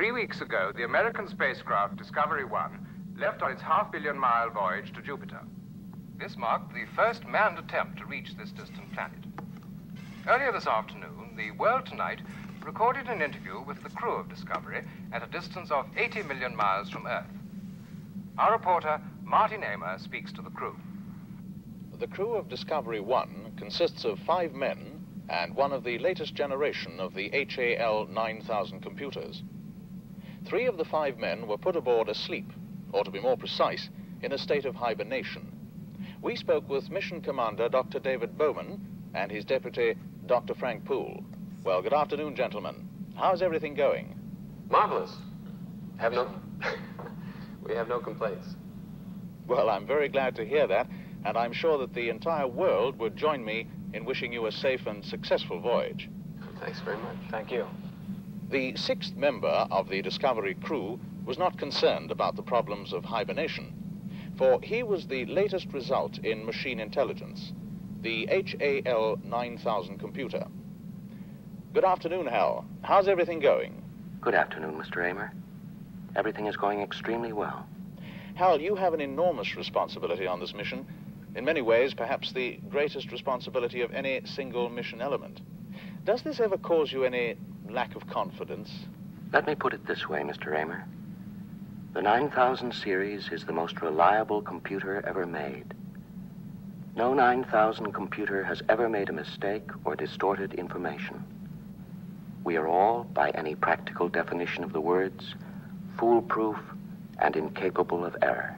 3 weeks ago, the American spacecraft Discovery One left on its half-billion-mile voyage to Jupiter. This marked the first manned attempt to reach this distant planet. Earlier this afternoon, the World Tonight recorded an interview with the crew of Discovery at a distance of 80 million miles from Earth. Our reporter, Martin Amer, speaks to the crew. The crew of Discovery One consists of 5 men and one of the latest generation of the HAL 9000 computers. 3 of the 5 men were put aboard asleep, or to be more precise, in a state of hibernation. We spoke with Mission Commander Dr. David Bowman and his deputy, Dr. Frank Poole. Well, good afternoon, gentlemen. How's everything going? Marvelous. We have no complaints. Well, I'm very glad to hear that, and I'm sure that the entire world would join me in wishing you a safe and successful voyage. Thanks very much. Thank you. The 6th member of the Discovery crew was not concerned about the problems of hibernation, for he was the latest result in machine intelligence, the HAL 9000 computer. Good afternoon, Hal. How's everything going? Good afternoon, Mr. Amer. Everything is going extremely well. Hal, you have an enormous responsibility on this mission, in many ways perhaps the greatest responsibility of any single mission element. Does this ever cause you any lack of confidence? Let me put it this way, Mr. Amer. The 9000 series is the most reliable computer ever made. No 9000 computer has ever made a mistake or distorted information. We are all, by any practical definition of the words, foolproof and incapable of error.